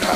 Please